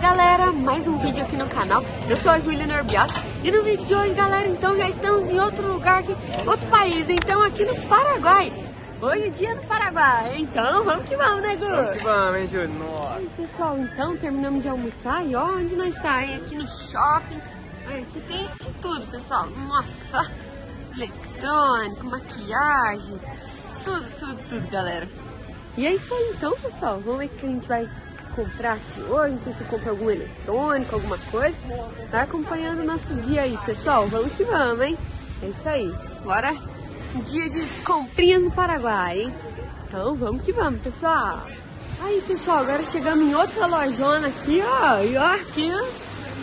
Galera, mais um vídeo aqui no canal. Eu sou a Julia Norbiato e no vídeo de hoje, galera, então já estamos em outro lugar aqui, outro país, então aqui no Paraguai. Hoje é dia do Paraguai, então vamos que vamos, né, Gu? Vamos que vamos, hein, Júlio? Nossa. E, pessoal, então terminamos de almoçar e ó onde nós está, hein? Aqui no shopping. Aqui tem de tudo, pessoal. Nossa, eletrônico, maquiagem, tudo, galera. E é isso aí, então, pessoal. Vamos ver o que a gente vai comprar aqui hoje, não sei se compra algum eletrônico, alguma coisa. Tá acompanhando o nosso dia aí, pessoal? Vamos que vamos, hein? É isso aí. Bora! Dia de comprinhas no Paraguai, hein? Então vamos que vamos, pessoal! Aí, pessoal, agora chegamos em outra lojona aqui, ó. E ó, aqui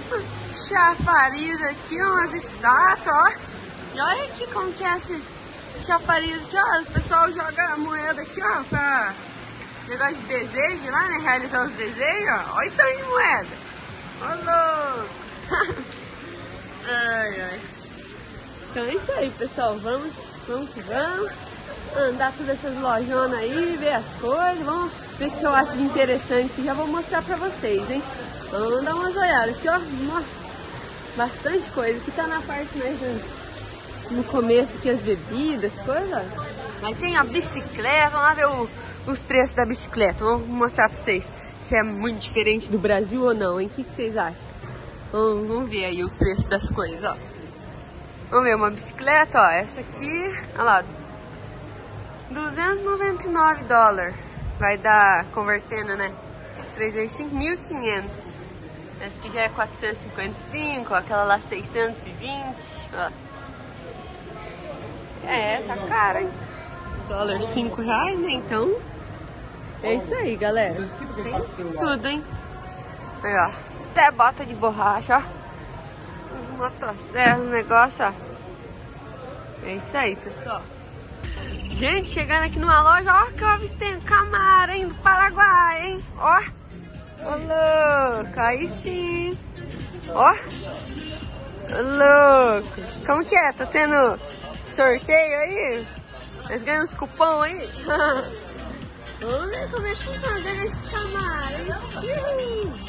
umas chafariz aqui, umas estátuas, ó. E olha aqui como que é esse chafariz aqui, ó. O pessoal joga a moeda aqui, ó, pra... negócio de desejo lá, né? Realizar os desejos, ó. Olha o tamanho de moeda. Ó, louco. Ai, ai. Então é isso aí, pessoal. Vamos que vamos. Andar todas essas lojonas aí, ver as coisas. Vamos ver o que eu acho de interessante que já vou mostrar pra vocês, hein? Vamos dar umas olhadas aqui, ó. Nossa, bastante coisa. Aqui tá na parte mais no começo aqui, as bebidas, coisa. Aí tem a bicicleta, vamos lá ver os preços da bicicleta. Vou mostrar pra vocês se é muito diferente do Brasil ou não, hein? O que vocês acham? Vamos ver aí o preço das coisas, ó. Vamos ver uma bicicleta, ó. Essa aqui, olha lá, 299 dólares. Vai dar, convertendo, né? 3 vezes 5, 1.500. Essa aqui já é 455, ó. Aquela lá, 620, ó. É, tá cara, hein? Dólar 5 reais, né? Então... é isso aí, galera. Tem tudo, hein? Aí, ó. Até bota de borracha, ó. Os motosserros, o negócio, ó. É isso aí, pessoal. Gente, chegando aqui numa loja, ó, que eu avistei um Camaro, hein? Do Paraguai, hein? Ó. Ô, louco. Aí sim. Ó. Ô, louco. Como que é? Tá tendo sorteio aí? Nós ganhamos cupom aí. Vamos ver como é que funciona esse Camaro, hein?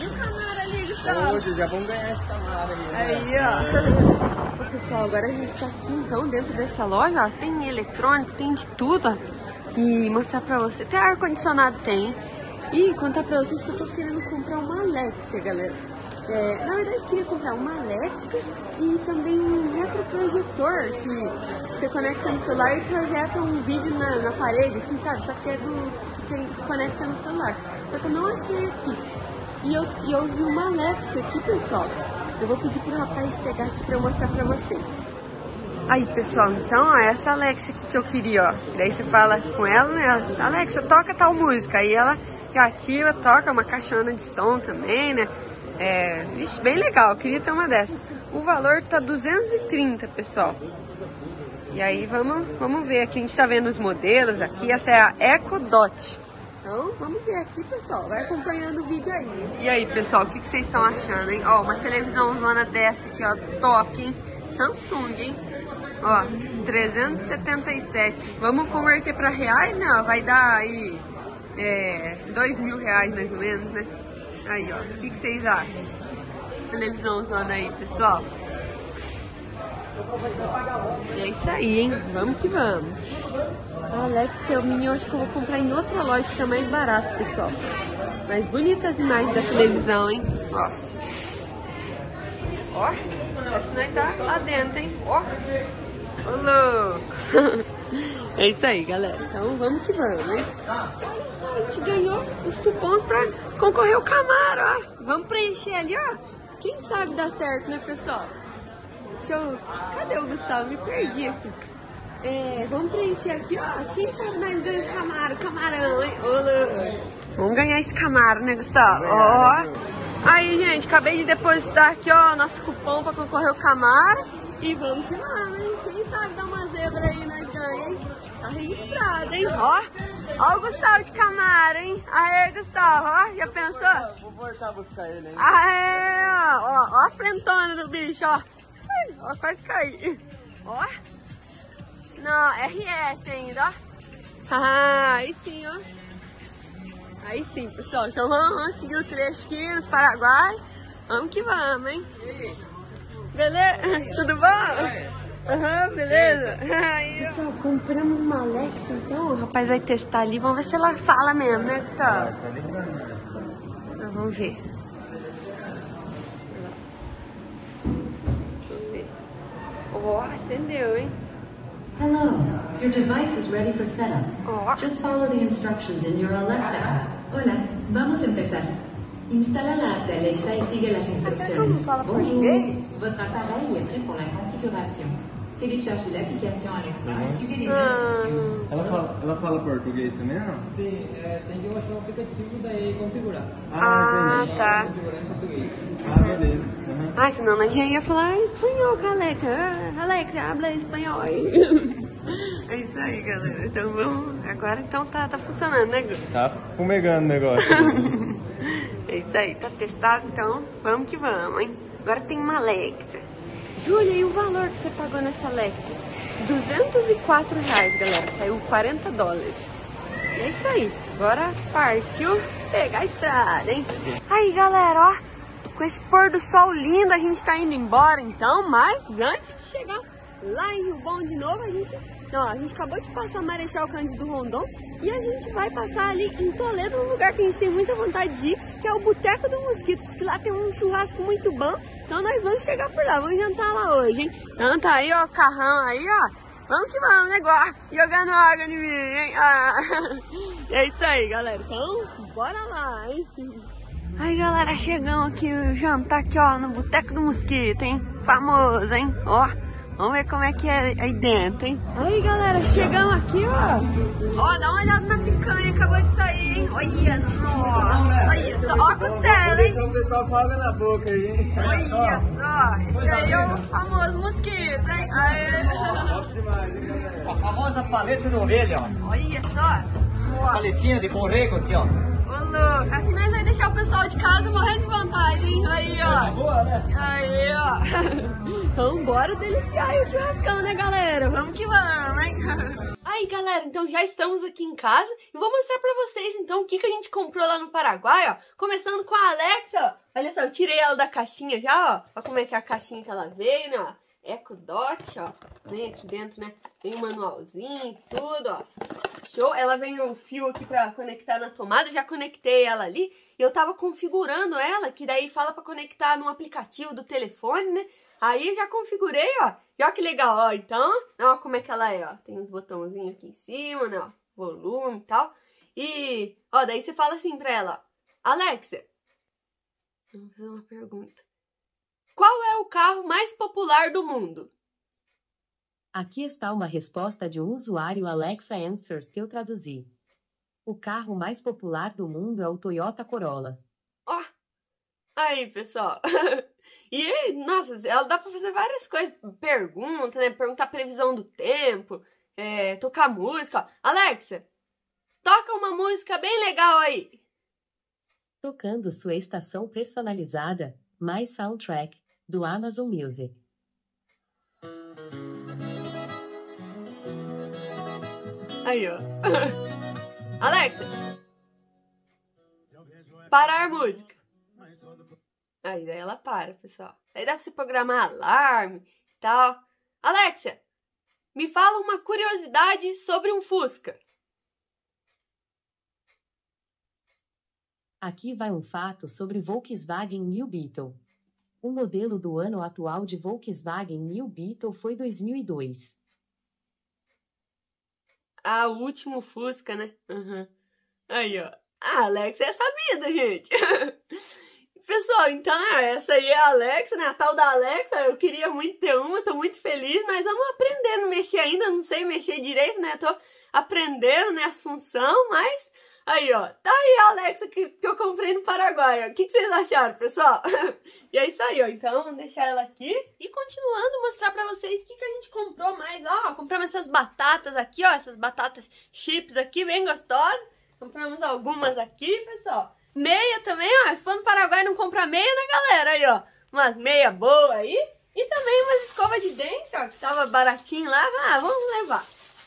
E o Camaro ali, Gustavo? Hoje já vamos ganhar esse Camaro aí, né? Aí, ó. Pessoal, agora a gente tá aqui, então, dentro dessa loja, ó. Tem eletrônico, tem de tudo, ó. E mostrar pra você. Até ar-condicionado tem. E contar pra vocês que eu tô querendo comprar uma Alexa, galera. É, na verdade, eu queria comprar uma Alexa e também um retroprojetor que você conecta no celular e projeta um vídeo na parede, assim, sabe? Só que é que conecta no celular. Só que eu não achei aqui. E eu vi uma Alexa aqui, pessoal. Eu vou pedir pro rapaz pegar aqui pra eu mostrar pra vocês. Aí, pessoal, então, ó, essa Alexa aqui que eu queria, ó. Daí você fala com ela, né? Alexa, toca tal música. Aí ela ativa, toca uma caixona de som também, né? É, vixe, bem legal, eu queria ter uma dessa. O valor tá 230, pessoal. E aí vamos ver aqui, a gente tá vendo os modelos aqui. Essa é a Echo Dot. Então vamos ver aqui, pessoal, vai acompanhando o vídeo aí. E aí, pessoal, o que que vocês estão achando, hein? Ó, uma televisãozona dessa aqui, ó, top, hein? Samsung, hein? Ó, 377. Vamos converter pra reais, né? Vai dar aí 2.000 reais mais ou menos, né? Aí, ó, o que que vocês acham? Essa televisãozona aí, pessoal. E é isso aí, hein? Vamos que vamos. A Alexa, eu acho que eu vou comprar em outra loja que tá mais barato, pessoal. Mas bonitas as imagens da televisão, hein? Ó. Ó, acho que nós tá lá dentro, hein? Ó. Ô, louco. É isso aí, galera. Então vamos que vamos, hein? Olha só, a gente ganhou os cupons pra concorrer ao Camaro, ó. Vamos preencher ali, ó. Quem sabe dá certo, né, pessoal? Show. Cadê o Gustavo? Me perdi aqui. É, vamos preencher aqui, ó. Quem sabe nós ganhamos Camaro, camarão, hein? Olá. Vamos ganhar esse Camaro, né, Gustavo? Ó. Aí, gente, acabei de depositar aqui, ó, o nosso cupom pra concorrer o Camaro. E vamos que vamos, hein? Quem sabe dar uma zebra aí, nós ganhamos, hein? Tá registrado, hein? Ó. Ó o Gustavo de Camaro, hein? Aê, Gustavo, ó. Já pensou? Vou voltar a buscar ele, hein? Aê, ó. Ó a frentona do bicho, ó. Ó, quase caí. Ó. Não, RS ainda, ó. Aí sim, ó. Aí sim, pessoal. Então vamos seguir o trecho aqui nos Paraguai. Vamos que vamos, hein? Beleza? Tudo bom? Aham, beleza? Pessoal, compramos uma Alexa, então o rapaz vai testar ali. Vamos ver se ela fala mesmo, né, Gustavo? Então, vamos ver. Vamos ver. Ó, acendeu, hein? Hello, your device is ready for setup. Just follow the instructions in your Alexa app. Hola, vamos empezar. Instala la app de Alexa y sigue las instrucciones. Bonjour, votre appareil est prêt pour la configuration. Telecharge l'applicação Alexa e siga as instruções. Ela fala português também, não? Sim, tem que baixar o aplicativo, daí configurar. Ah, tá. Configurar em português. Ah, beleza. Uhum. Ah, senão a gente ia falar espanhol com a Alexa. Ah, Alexa, habla espanhol. É isso aí, galera. Então vamos. Agora então tá funcionando, né, Gu? Tá fumegando o negócio. É isso aí, tá testado, então vamos que vamos, hein? Agora tem uma Alexa. Júlia, e o valor que você pagou nessa Alexa? R$204, galera. Saiu $40. É isso aí. Agora partiu pegar a estrada, hein? Aí, galera, ó. Com esse pôr do sol lindo, a gente tá indo embora, então. Mas antes de chegar lá em Rio Bom de novo, a gente acabou de passar Marechal Cândido Rondon. E a gente vai passar ali em Toledo, um lugar que a gente tem muita vontade de ir, que é o Boteco do Mosquito, que lá tem um churrasco muito bom. Então nós vamos chegar por lá, vamos jantar lá hoje, hein? Então tá aí, ó, o carrão aí, ó. Vamos que vamos, negócio. Jogando água em mim, hein? Ah. É isso aí, galera. Então, bora lá, hein? Aí, galera, chegamos aqui, o jantar aqui, ó, no Boteco do Mosquito, hein? Famoso, hein? Ó. Vamos ver como é que é aí dentro, hein? Aí, galera, chegamos aqui, ó. Ó, dá uma olhada na picanha, acabou de sair, hein? Olha, nossa, olha só. Ó a costela, hein? Deixa o pessoal com água na boca aí, hein? Olha só, esse aí é o famoso mosquito, hein? Aê! A famosa paleta de orelha, ó. Olha só. Paletinha de borrego aqui, ó. Ô, louco, assim nós vamos deixar o pessoal de casa morrendo de vontade, hein? Aí, ó. Boa, né? Aí, ó. Então bora deliciar aí o churrascão, né, galera? Vamos que vamos, hein? Aí, galera, então já estamos aqui em casa e vou mostrar pra vocês, então, o que a gente comprou lá no Paraguai, ó. Começando com a Alexa, ó. Olha só, eu tirei ela da caixinha já, ó. Olha como é que é a caixinha que ela veio, né, ó. Echo Dot, ó, vem aqui dentro, né, vem o manualzinho, tudo, ó, show. Ela vem um fio aqui pra conectar na tomada, já conectei ela ali, e eu tava configurando ela, que daí fala pra conectar no aplicativo do telefone, né, aí eu já configurei, ó, e ó que legal, ó, então, ó como é que ela é, ó, tem uns botãozinhos aqui em cima, né, ó, volume e tal, e, ó, daí você fala assim pra ela, ó, Alexa, vamos fazer uma pergunta. Qual é o carro mais popular do mundo? Aqui está uma resposta de um usuário Alexa Answers que eu traduzi. O carro mais popular do mundo é o Toyota Corolla. Ó! Aí, pessoal! E, nossa, ela dá pra fazer várias coisas. Pergunta, né? Perguntar a previsão do tempo, tocar música. Ó. Alexa, toca uma música bem legal aí! Tocando sua estação personalizada, My Soundtrack, do Amazon Music. Aí, ó. Alexa, parar música. Aí, daí ela para, pessoal. Aí dá pra você programar alarme e tal. Alexa, me fala uma curiosidade sobre um Fusca. Aqui vai um fato sobre Volkswagen New Beetle. O modelo do ano atual de Volkswagen New Beetle foi 2002. Ah, o último Fusca, né? Uhum. Aí, ó. Ah, Alexa é sabida, gente. Pessoal, então, essa aí é a Alexa, né? A tal da Alexa. Eu queria muito ter uma, tô muito feliz. Nós vamos aprendendo a mexer ainda. Não sei mexer direito, né? Tô aprendendo, né, as funções, mas... Aí, ó, tá aí a Alexa que eu comprei no Paraguai, ó. O que vocês acharam, pessoal? E é isso aí, ó. Então, vamos deixar ela aqui. E continuando, mostrar pra vocês o que a gente comprou mais, ó. Compramos essas batatas aqui, ó. Essas batatas chips aqui, bem gostosas. Compramos algumas aqui, pessoal. Meia também, ó. Se for no Paraguai não comprar meia, né, galera? Aí, ó. Umas meia boa aí. E também umas escovas de dente, ó, que tava baratinho lá. Ah, vamos levar.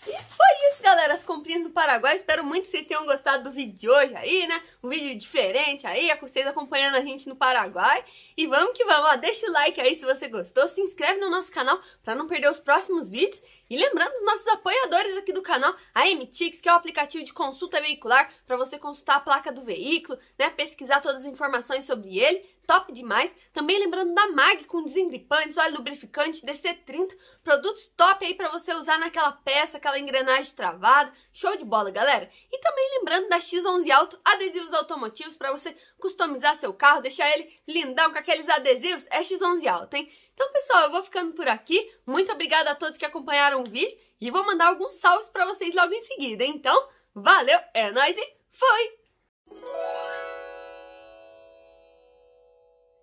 E foi isso, galera, as comprinhas do Paraguai. Espero muito que vocês tenham gostado do vídeo de hoje aí, né? Um vídeo diferente aí, vocês acompanhando a gente no Paraguai. E vamos que vamos, ó, deixa o like aí se você gostou. Se inscreve no nosso canal pra não perder os próximos vídeos. E lembrando os nossos apoiadores aqui do canal, a MTX, que é o aplicativo de consulta veicular para você consultar a placa do veículo, né? Pesquisar todas as informações sobre ele. Top demais. Também lembrando da MAG com desengripantes, óleo lubrificante, DC30, produtos top aí para você usar naquela peça, aquela engrenagem travada. Show de bola, galera. E também lembrando da X11 Auto, adesivos automotivos para você customizar seu carro, deixar ele lindão com aqueles adesivos. É X11 Auto, hein? Então, pessoal, eu vou ficando por aqui. Muito obrigada a todos que acompanharam o vídeo e vou mandar alguns salves para vocês logo em seguida, hein? Então, valeu, é nóis e fui!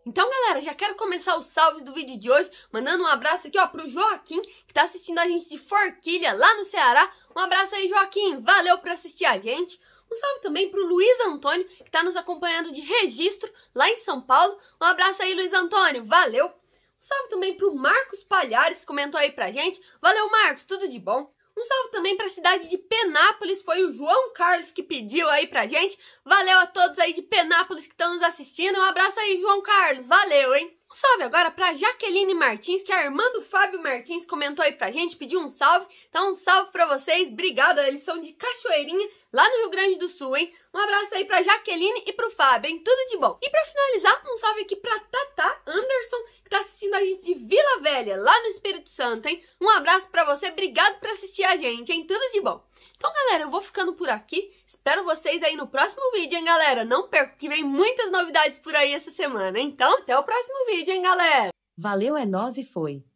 Então, galera, já quero começar os salves do vídeo de hoje, mandando um abraço aqui, ó, pro Joaquim, que tá assistindo a gente de Forquilha, lá no Ceará. Um abraço aí, Joaquim, valeu por assistir a gente. Um salve também pro Luiz Antônio, que tá nos acompanhando de Registro, lá em São Paulo. Um abraço aí, Luiz Antônio, valeu. Um salve também pro Marcos Palhares, que comentou aí pra gente. Valeu, Marcos, tudo de bom. Um salve também pra cidade de Penápolis, foi o João Carlos que pediu aí pra gente. Valeu a todos aí de Penápolis que estão nos assistindo. Um abraço aí, João Carlos, valeu, hein? Um salve agora pra Jaqueline Martins, que é a irmã do Fábio Martins, comentou aí pra gente, pediu um salve. Então, um salve pra vocês, obrigado, eles são de Cachoeirinha, lá no Rio Grande do Sul, hein? Um abraço aí pra Jaqueline e pro Fábio, hein? Tudo de bom. E pra finalizar, um salve aqui pra Tata Anderson, que tá assistindo a gente de Vila Velha, lá no Espírito Santo, hein? Um abraço pra você, obrigado por assistir a gente, hein? Tudo de bom. Então, galera, eu vou ficando por aqui. Espero vocês aí no próximo vídeo, hein, galera? Não perca, que vem muitas novidades por aí essa semana. Então, até o próximo vídeo, hein, galera? Valeu, é nóis e foi.